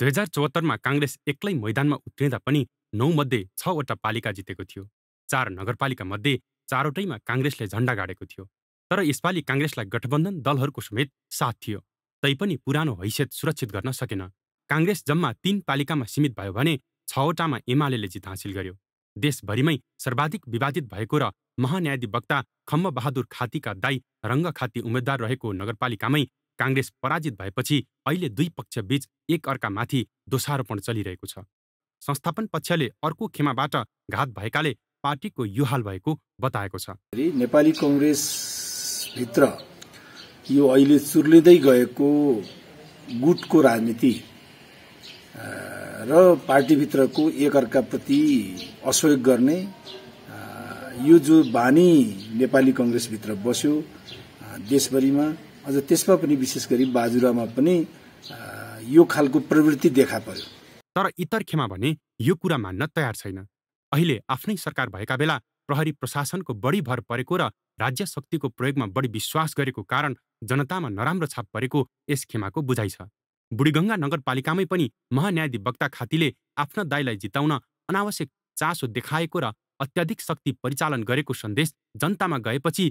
2074 में कांग्रेस एक्लै मैदान में उत्रदा पनि 9 मध्ये 6 वटा पालिका जितेको थियो। 4 नगरपालिकामध्ये 4 वटै में कांग्रेसले झण्डा गाडेको थियो। तर यसपाली कांग्रेसलाई गठबन्धन दलहरुको समेत साथ थियो, तैपनि पुरानो हैसियत सुरक्षित गर्न सकेन। कांग्रेस जम्मा 3 पालिकामा सीमित भयो भने 6 वटामा एमालेले जित हासिल गर्यो। देशभरिमै सर्वाधिक विवादित भएको र महान्यायाधिवक्ता खम्बबहादुर खातीका दाई रंगखाती उम्मेदवार रहेको नगरपालिकामै कांग्रेस पराजित भएपछि अहिले 2 पक्षबीच एकअर्कामाथि दोषारोपण चलिरहेको छ। संस्थापन पक्षले अर्को खेमाबाट घात भएकाले पार्टीको यो हाल भएको बताएको छ। नेपाली कांग्रेस भित्र यो अहिले चुर्लिदै गएको गुटको राजनीति र पार्टी भित्रको एकअर्काप्रति असहयोग गर्ने यो जो बानी नेपाली कांग्रेस भित्र बस्यो देशभरिमा, अझ त्यसमा पनि विशेष गरी बाजुरामा पनि यो खालको प्रवृत्ति देखा पर्यो। तर इतरखेमा भने यो कुरा मान्न तयार छैन। अहिले आफ्नै सरकार भएका बेला प्रहरी प्रशासनको बढी भर परेको र राज्य शक्तिको प्रयोगमा बढी विश्वास गरेको कारण जनतामा नराम्रो छाप परेको यस खेमाको बुझाइ छ। बुढीगंगा नगरपालिकामै पनि महान्यायाधिवक्ता खातीले आफ्ना दाईलाई जिताउन अनावश्यक चासो देखाएको र अत्याधिक शक्ति परिचालन गरेको सन्देश जनतामा गएपछि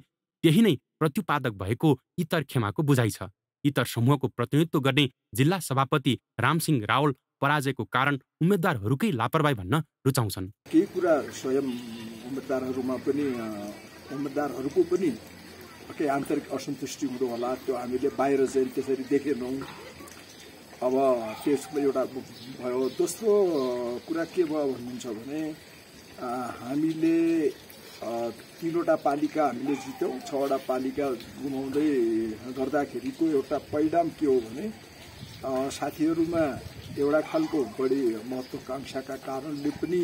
त्यही नै प्रत्युत्पादक भएको इतर खेमाको बुझाइ छ। इतर समूहको प्रतिनिधित्व गर्ने जिल्ला सभापति रामसिंह रावल पराजयको कारण उम्मेदवारहरूकै लापरवाही भन्न रुचाउँछन्। केही कुरा स्वयं उम्मेदवारहरूमा पनि उम्मेदवारहरूको पनि के आन्तरिक असन्तुष्टि हुँदो होला, त्यो हामीले बाहिर चाहिँ त्यसरी देखेनौं। अब त्यसको एउटा भयो। दोस्रो कुरा के भयो भन्नुहुन्छ भने हामीले 3 वटा पालिका हामीले जित्यौं, 6 वटा पालिका गुमाउँदै गर्दाखेरिको एउटा परिणाम के हो भने साथीहरुमा एउटा खालको बढी महत्त्वाकांक्षाका कारणले पनि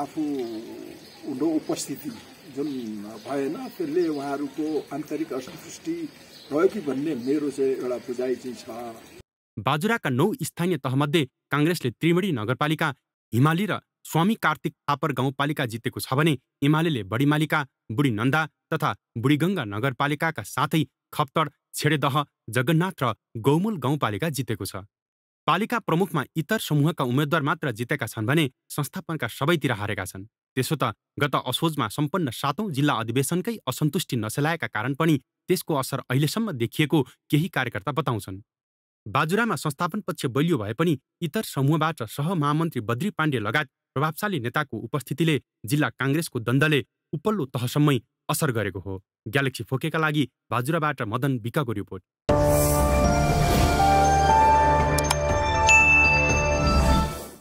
आफू उनको उपस्थिति जुन भएन त्यसले उहाँहरुको आन्तरिक असन्तुष्टि रह्यो कि भन्ने मेरो चाहिँ एउटा बुझाइ चाहिँ छ। बाजुराका 9 स्थानीय तहमध्ये कांग्रेसले त्रिवेणी नगरपालिका, हिमाली र स्वामी कार्तिक थापर गाउँपालिका जितेको छ भने एमालेले बडीमालिका, बुढी नन्दा तथा बुढीगंगा नगरपालिकाका साथै खप्तड, छेडेदह, जगन्नाथ र गौमूल गाउँपालिका जितेको छ। पालिका प्रमुखमा इतर समूहका उम्मेद्वार मात्र जितेका छन् भने संस्थापनका सबैतिर हारेका छन्। त्यसो त गत असोजमा सम्पन्न 7औं जिल्ला अधिवेशनकै असन्तुष्टि नसेलाएका कारण पनि त्यसको असर अहिलेसम्म देखिएको केही कार्यकर्ता बताउँछन्। बाजुरामा संस्थापन पक्ष बलियो भए पनि इतर समूहबाट सहमहामन्त्री बद्री पाण्डे लगायत प्रभावशाली नेताको उपस्थितिले जिल्ला कांग्रेसको द्वन्द्वले उपल्लो तहसम्मै असर गरेको हो। ग्यालेक्सी फोकेका लागि बाजुराबाट मदन बिकाको रिपोर्ट।